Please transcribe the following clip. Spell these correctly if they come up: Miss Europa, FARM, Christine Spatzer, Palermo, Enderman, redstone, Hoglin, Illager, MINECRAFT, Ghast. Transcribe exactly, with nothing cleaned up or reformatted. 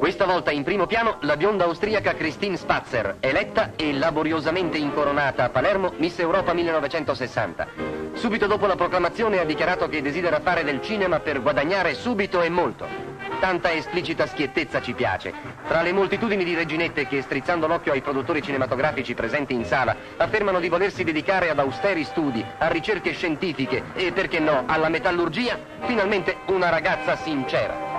Questa volta in primo piano la bionda austriaca Christine Spatzer, eletta e laboriosamente incoronata a Palermo Miss Europa millenovecentosessanta. Subito dopo la proclamazione ha dichiarato che desidera fare del cinema per guadagnare subito e molto. Tanta esplicita schiettezza ci piace. Tra le moltitudini di reginette che, strizzando l'occhio ai produttori cinematografici presenti in sala, affermano di volersi dedicare ad austeri studi, a ricerche scientifiche e, perché no, alla metallurgia, finalmente una ragazza sincera.